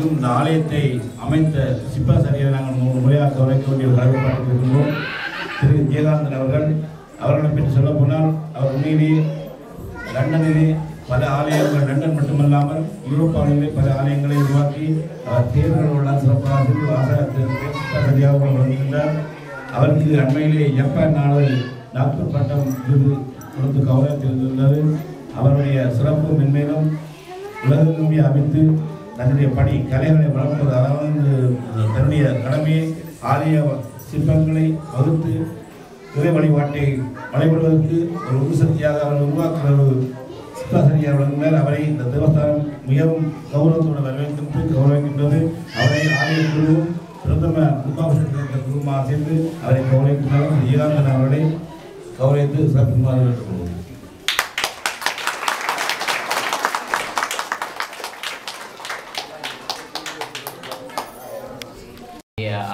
மற்றும் ஆலயத்தை அமைந்த சிப்பாசரியை நாங்கள் 3 முறையாக கவனிக்க வேண்டிய கடமைப்பட்டிருக்கின்றோம். திரு ஜெயகாந்தன் அவர்கள் அவர்களை பற்றி சொல்ல போனால் அவர் உண்மையிலேயே லண்டனிலே பல ஆலயங்கள், லண்டன் மட்டுமல்லாமல் யூரோப்பாவிலே பல ஆலயங்களை உருவாக்கி தேர்தல் சிறப்பாக வழங்குகின்றார். அவருக்கு அண்மையிலே ஜப்பான் நாளில் டாக்டர் பட்டம் விருது கொடுத்து கௌரவித்திருந்துள்ளது. அவருடைய சிறப்பு மென்மேலும் உலகெங்கும் அமைத்து தன்னுடைய பணி கலைகளை வளர்ப்பது, அதாவது தன்னுடைய கடமையை ஆலய சிற்பங்களை வகுத்து இறை வழிபாட்டை வழிபடுவதற்கு ஒரு உறுதியாக அவர்கள் உருவாக்குவது சிப்பாசரியார் வழங்குகிறார். அவரை இந்த தேவஸ்தானம் மிகவும் கௌரவத்தோடு வரவேற்கின்றது கௌரவிக்கின்றது. அவரை ஆலய குழுவும் பிரதம முகாபட்ச குழுமாக சேர்ந்து அவரை கௌரவிக்கின்றனர். ஜெயகாந்தன் அவர்களை கௌரவித்து சிறப்புமாறு வேண்டுகொள்வோம்.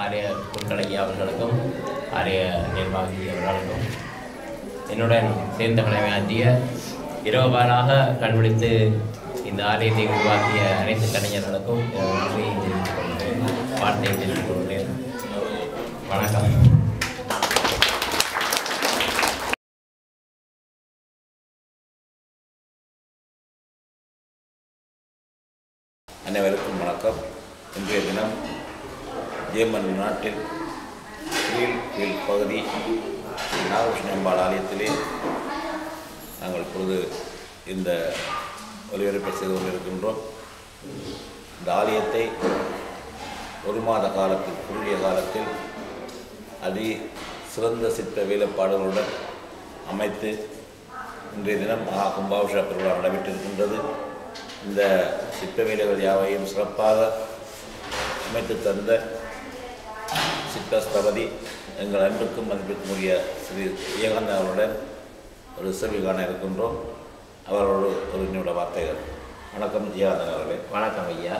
ஆலய பொருட்கலையா அவர்களுக்கும் ஆலய நிர்வாகி அவர்களுக்கும் என்னுடன் சேர்ந்த கடமையாற்றிய இரவுபாலாக கண்டுபிடித்து இந்த ஆலயத்தை உருவாக்கிய அனைத்து கலைஞர்களுக்கும் நன்றியை தெரிவித்துக் கொள்கிறேன், வார்த்தையை தெரிவித்துக் கொள்கிறேன். வணக்கம். அனைவருக்கும் வணக்கம். இன்றைய தினம் ஜேர்மன் நாட்டில் பகுதி நாகவிஷ்ணும்பாள் ஆலயத்திலே நாங்கள் இப்பொழுது இந்த ஒலிபரப்பை செய்து கொண்டிருக்கின்றோம். இந்த ஆலயத்தை 1 மாத காலத்தில், குறுகிய காலத்தில் அதி சிறந்த சிற்ப வேலைப்பாடுகளுடன் அமைத்து இன்றைய தினம் கும்பாபிஷேக திருவிழா நடைபெற்றிருக்கின்றது. இந்த சிற்ப வேலைகள் யாவையும் சிறப்பாக அமைத்து தந்த சிற்பஸ்தபதி எங்கள் அன்புக்கும் மதிப்பிற்குரிய ஸ்ரீ ஜெயகாந்தன் அவருடன் ஒரு செவி காண இருக்கின்றோம். அவரோடு ஒரு நிமிட வார்த்தைகள். வணக்கம் ஜெயகாந்தன் அவர்களே. வணக்கம் ஐயா.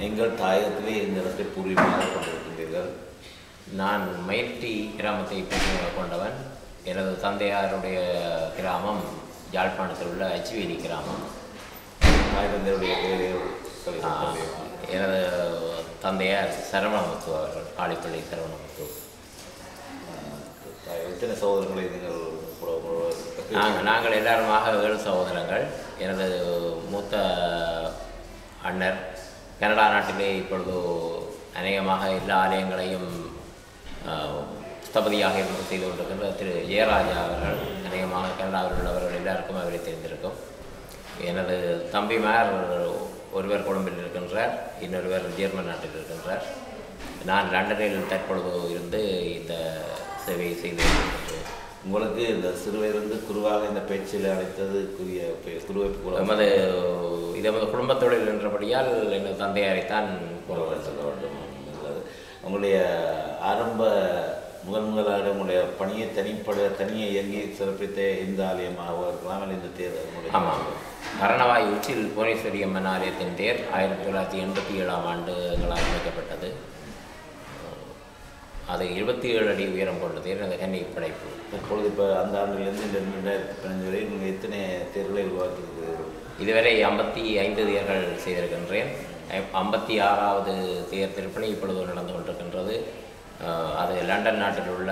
நீங்கள் தாயகத்திலே இந்த இடத்தை பூர்வீகமாக கொண்டிருக்கின்றீர்கள். நான் மயிற்சி கிராமத்தை பூர்வீகமாக கொண்டவன். எனது தந்தையாருடைய கிராமம் யாழ்ப்பாணத்தில் உள்ள அச்சுவேலி கிராமம். எனது தந்தையார் சரவணமுத்து அவர்கள், ஆலிப்பள்ளி சரவணமுத்து. எத்தனை சகோதரங்களை நீங்கள்? நாங்கள் எல்லாருமாக 7 சகோதரங்கள். எனது மூத்த அண்ணர் கனடா நாட்டிலே இப்பொழுது அநேகமாக எல்லா ஆலயங்களையும் ஸ்தபதியாக செய்து கொண்டிருக்கின்ற திரு ஜெயராஜா அவர்கள், அநேகமாக கனடாவில் உள்ளவர்கள் எல்லாருக்கும் அவரை தெரிந்திருக்கும். எனது தம்பிமார் ஒருவர் கொழும்பில் இருக்கின்றார், இன்னொருவர் ஜெர்மன் நாட்டில் இருக்கின்றார். நான் லண்டனில் தற்பொழுது இருந்து இந்த சேவையை செய்து கொண்டிருக்கின்றேன். உங்களுக்கு இந்த சிறுவையிலிருந்து குருவாக இந்த பேச்சில் அழைத்ததுக்குரிய குருவை நமது குடும்பத்தொழில் என்றபடியால் எங்கள் தந்தையாரைத்தான் சொல்ல வேண்டும். உங்களுடைய ஆரம்ப முதலாக உங்களுடைய பணியை தனியை இயங்கி சிறப்பித்த இந்த ஆலயமாக இருக்கலாம் இந்த தேர். ஆமாம், மரணவாய் உச்சில் புவனேஸ்வரி அம்மன் ஆலயத்தின் தேர் 1987ஆம் ஆண்டு எங்களால் அமைக்கப்பட்டது. அது 27 அடி உயரம் கொண்ட தேர். அந்த கன்னி படைப்பு இப்பொழுது இப்போ அந்த ஆண்டிலிருந்து இந்த 2015 வரை நீங்கள் எத்தனை தேர்களை உருவாக்கியிருக்கிறீர்கள்? இதுவரை 55 தேர்கள் செய்திருக்கின்றேன். 56ஆவது தேர் திருப்பணி இப்பொழுது நடந்து கொண்டிருக்கின்றது. அது லண்டன் நாட்டில் உள்ள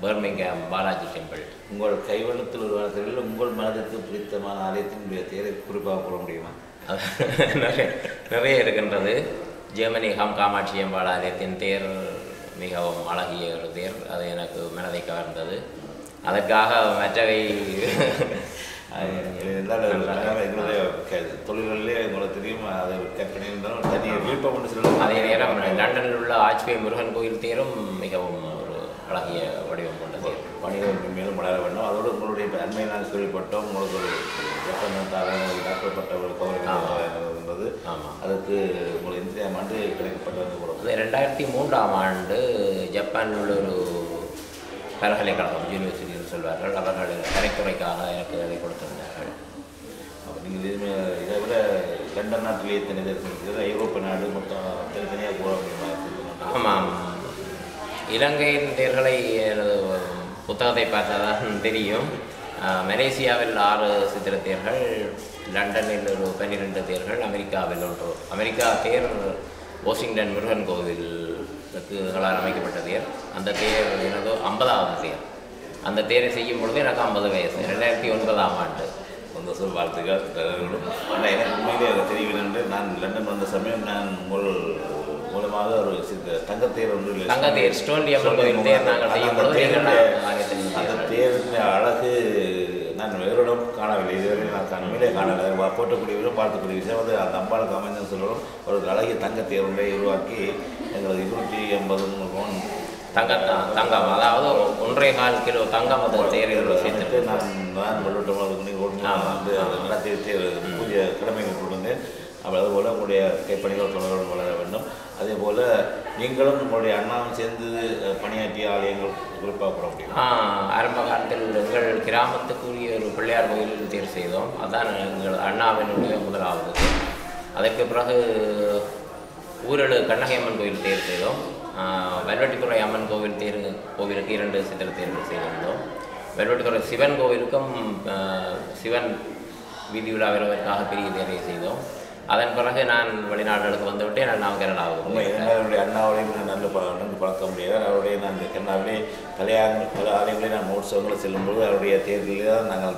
பர்மிங்ஹாம் பாலாஜி டெம்பிள். உங்கள் கைவண்ணத்தில் உருவான தேர்வில் உங்கள் மனதிற்கு பிடித்தமான ஆலயத்தினுடைய தேரை குறிப்பாக கூற முடியுமா? நிறைய இருக்கின்றது. ஜெர்மனி ஹாம் காமாட்சி அம்பாள் ஆலயத்தின் தேர் மிகவும் அழகிய ஒரு தேர். அது எனக்கு மனதை கவர்ந்தது. அதற்காக மற்றவை தொழில்களிலே உங்களுக்கு தெரியும். அதை கற்பனை இருந்தாலும் தனியாக விருப்பம் ஒன்று சொல்லுவோம். அதே நேரம் லண்டனில் உள்ள ஆச்வே முருகன் கோயில் தேரும் மிகவும் ஒரு அழகிய வடிவம் கொண்டது. வணிகம் மேலும் வளர வேண்டும். அதோடு உங்களுடைய அண்மையை நான் கேள்விப்பட்டோம். உங்களுக்கு ஒரு டாக்டர் பட்ட ஒரு என்பது. ஆமாம், அதுக்கு உங்களுக்கு இந்தியா ஆண்டு கிடைக்கப்பட்டது கொடுக்குது. 2003ஆம் ஆண்டு ஜப்பானில் உள்ள ஒரு பல்கலைக்கழகம், யூனிவர்சிட்டின்னு சொல்வார்கள், அவர்கள் கலைத்துறைக்காக எனக்கு அதை கொடுத்திருந்தார்கள். அப்போ நீங்கள் இதுவுமே இதை விட லண்டன் நாட்டிலேயே தனித்தது, ஐரோப்பிய நாடு மொத்தம் தனித்தனியாக போக முடியுமா? ஆமாம், இலங்கையின் தேர்களை புத்தகத்தை பார்த்தா தான் தெரியும். மலேசியாவில் 6 சித்திர தேர்கள், லண்டனில் ஒரு 12 தேர்கள், அமெரிக்காவில் ஒன்று. அமெரிக்கா தேர் வாஷிங்டன் முருகன் கோவிலுக்குகளால் அமைக்கப்பட்ட தேர். அந்த தேர் எனது 50வது தேர். அந்த தேரை செய்யும் பொழுது எனக்கு 50 வயது, 2009ஆம் ஆண்டு. சொந்த சொல் வாழ்த்துக்கள். ஆனால் எனக்கு உண்மையிலே அதை தெரியவில்லை என்று நான் லண்டன் வந்த சமயம் நான் உங்கள் மூலமாக ஒரு தங்கத்தேர் ஒன்று தங்கத்தேர் ஸ்டோன்லியம் தேர் நாங்கள் செய்யும் பொழுது அந்த தேரின் அழகு நான் வேறோடும் காணவில்லை. இதுவரையும் நான் கண்மையிலே காணலை. போட்டக்கூடியவரும் பார்க்கக்கூடிய விஷயம் வந்து அந்த அம்பாளுக்கு அமைந்தன்னு சொல்லணும். ஒரு அழகிய தங்கத்தேர் ஒன்றை உருவாக்கி எங்களது 250 பவுன் தங்கம், அதாவது 1.25 கிலோ தங்கம் அந்த தேர்வு சேர்த்துட்டு நான் நான் வலுவட்டமாக புதிய கடமைகள் கொண்டு வந்தேன். அப்போ அதுபோல் உங்களுடைய கைப்பணிகள் தொடர்பு வளர வேண்டும். அதே போல் நீங்களும் உங்களுடைய அண்ணாவும் சேர்ந்து பணியாற்றிய ஆலயங்கள் குறிப்பாக கூட முடியும். ஆரம்ப காலத்தில் எங்கள் கிராமத்துக்குரிய ஒரு பிள்ளையார் கோயில் தேர்வு செய்தோம். அதான் எங்கள் அண்ணாவினுடைய முதலாவது. அதற்கு பிறகு ஊரடு கண்ணகையம்மன் கோயில் தேர்வு செய்தோம். வெல்வெட்டித்துறை அம்மன் கோவில் கோவிலுக்கு 2 சித்திர தேர்வு செய்திருந்தோம். வெல்வெட்டித்துறை சிவன் கோவிலுக்கும் சிவன் வீதி விழா வருவதற்காக பெரிய தேர்வை செய்தோம். அதன் பிறகு நான் வெளிநாடுகளுக்கு வந்துவிட்டேன். நான் கனடாவுக்கு என்னுடைய அண்ணாவிலையும் நான் நன்கு பார்க்க முடியாது. அவருடைய நான் கனடாவிலே பல ஆலயங்களே நான் மோட்சவங்களை செல்லும்போது அவருடைய தேர்தலில் தான் நாங்கள்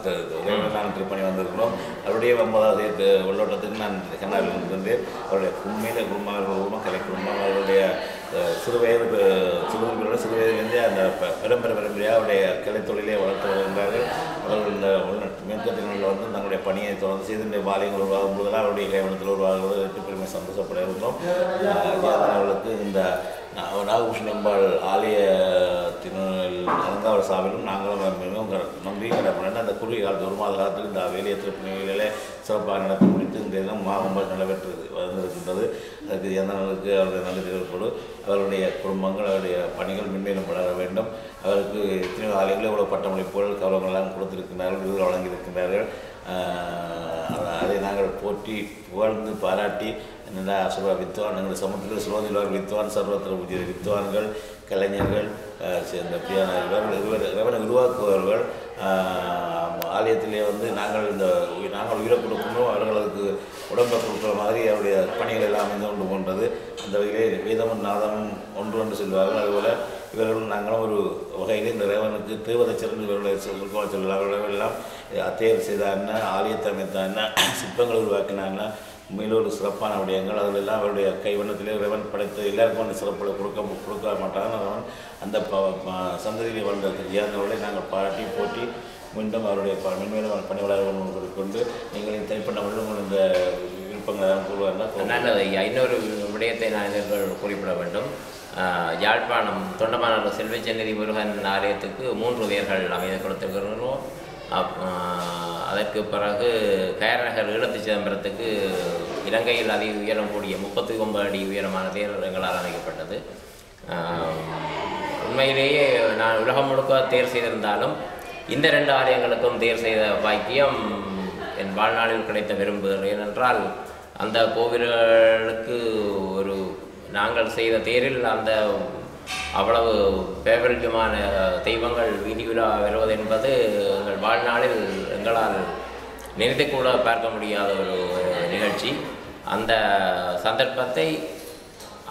நான் ட்ரிப் பண்ணி வந்திருக்கிறோம். அவருடைய 50வது வெள்ளோட்டத்துக்கு நான் கனடாவில் வந்திருந்தேன். அவருடைய உண்மையில குடும்பமாக கலை குடும்பம் அவருடைய சிறுவயதிலிருந்தே அந்த பரம்பரையாக அவருடைய கலைத்தொழிலே வளர்த்து வருகின்றார்கள். அவர்கள் இந்த மேற்கத்தினர்கள் வந்து தங்களுடைய பணியை தொடர்ந்து செய்து வாலியங்கள் உருவாகும் போதெல்லாம் அவருடைய கைவனத்தில் உருவாகுவது எட்டு பெருமை சந்தோஷப்பட இருந்தோம். அவர்களுக்கு இந்த நாகபூஷணம்பாள் ஆலய திருநெல் அலங்காவல் சாவிலும் நாங்களும் மிகவும் நம்பி நடப்பினா அந்த குறுகிய காலத்து 1 மாத காலத்தில் இந்த வேலையை திருப்பணிகளிலே சிறப்பாக நடத்தி முடித்து இந்த தினம் மாகம்பல் நடைபெற்று வந்திருக்கின்றது. அதுக்கு ஜனங்களுக்கு அவருடைய நல்ல தேவைப்படும். அவருடைய குடும்பங்கள் அவருடைய பணிகள் மின்மேலும் வளர வேண்டும். அவருக்கு எத்தனையோ ஆலயங்களில் இவ்வளோ பட்டமளிப்புகள் கௌரவங்களாக கொடுத்திருக்கிறார்கள், விருது வழங்கியிருக்கிறார்கள். அதை நாங்கள் போற்றி புகழ்ந்து பாராட்டி என்னென்ன சொல்வா வித்வான் எங்கள் சமூகத்தில் சுரோதிவார் வித்வான் சர்வத்தில் புதிய வித்வான்கள் கலைஞர்கள் சேர்ந்த இறைவனை உருவாக்குபவர்கள் ஆலயத்திலே வந்து நாங்கள் உயிரை கொடுக்கணும் அவர்களுக்கு உடம்பை கொடுக்குற மாதிரி அவருடைய பணிகள் எல்லாம் அமைந்து கொண்டு போன்றது. அந்த வகையிலே வேதமும் நாதமும் ஒன்று என்று சொல்வார்கள். அதுபோல் இவர்களும் நாங்களும் ஒரு வகையிலே இந்த இறைவனுக்கு தேவதை சிறந்து இவர்களை குறிப்பாக சொல்கிறார்கள். எல்லாம் அத்தேர் செய்தான்னா ஆலயத்தை அமைத்தான்னா சிற்பங்கள் உருவாக்கினாங்கன்னா உண்மையில் ஒரு சிறப்பான விடயங்கள். அதிலெல்லாம் அவருடைய கைவண்ணத்திலே இறைவன் படைத்து எல்லாருக்கும் அந்த சிறப்புகளை கொடுக்க மாட்டாங்கன்னு அவன் அந்த சந்ததியிலே வாழ்ந்த ஜியாந்தவர்களை நாங்கள் பாராட்டி போட்டி மீண்டும் அவருடைய மென்மேலும் பணியாளர்கள் கொண்டு நீங்கள் தனிப்பட்ட முழுவதும் இந்த விருப்பங்களை கூறுவார்கள். நல்லது ஐயா, இன்னொரு விடயத்தை நான் குறிப்பிட வேண்டும். யாழ்ப்பாணம் தொண்டமானார் செல்வச்சந்நிதி முருகன் ஆலயத்துக்கு 3 தேர்கள் அமைந்து கொடுத்திருக்கிறோம். அதற்கு பிறகு கயர்நகர் ஈழத்து சிதம்பரத்துக்கு இலங்கையில் அதிக உயரம் கூடிய 39 அடி உயரமான தேர் எங்களால் அமைக்கப்பட்டது. உண்மையிலேயே நான் உலகம் முழுக்க தேர் செய்திருந்தாலும் இந்த 2 ஆலயங்களுக்கும் தேர் செய்த பாக்கியம் என் வாழ்நாளில் கிடைத்த விரும்புகிறேன். ஏனென்றால் அந்த கோவில்களுக்கு ஒரு நாங்கள் செய்த தேரில் அந்த அவ்வளவு பேவரட்யமான தெய்வங்கள் வீதி விழா வருவது என்பது எங்கள் வாழ்நாளில் எங்களால் நினைத்து கூட பார்க்க முடியாத ஒரு நிகழ்ச்சி. அந்த சந்தர்ப்பத்தை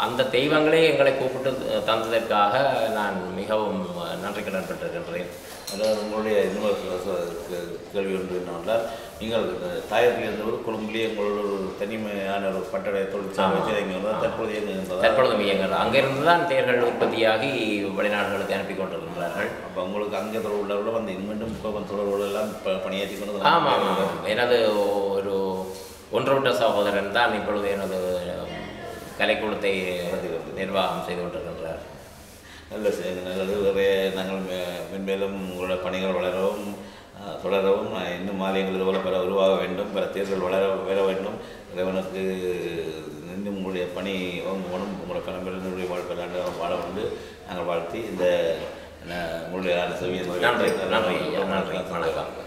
அந்த தெய்வங்களே எங்களை கூப்பிட்டு தந்ததற்காக நான் மிகவும் நன்றி கடன் பெற்றிருக்கின்றேன். அதாவது உங்களுடைய கேள்வி ஒன்று என்னவென்றால், நீங்கள் தாயத்தில் இருந்தவர் கொழும்புலேயே உங்களோட ஒரு தனிமையான ஒரு பட்டடைய தொழிற்சாலை தற்பொழுது இயங்குகிறது. அங்கிருந்து தான் தேர்கள் உற்பத்தியாகி வெளிநாடுகளுக்கு அனுப்பி கொண்டிருக்கிறார்கள். அப்போ உங்களுக்கு அங்கே தொடர்பு உள்ளவர்களும் அந்த மீண்டும் தொடர்புகள் எல்லாம் பணியாற்றி கொண்டு. ஆமாம், எனது ஒரு ஒன்றுவிட்ட சகோதரன் தான் இப்பொழுது எனது கலைக்கூடத்தை நிர்வாகம் செய்து கொண்டிருக்கின்றார். நல்ல நல்லது. வேறு நாங்கள் மென்மேலும் உங்களோட பணிகள் தொடரவும் இன்னும் மாநிலங்களில் போல பல உருவாக வேண்டும், பல தேர்தல் வளர வேண்டும். இறைவனுக்கு இன்னும் உங்களுடைய பணி உங்களும் உங்களோட பணம்பெருடைய வாழ்க்கை வாழ வந்து நாங்கள் வாழ்த்தி இந்த உங்களுடைய நன்றி.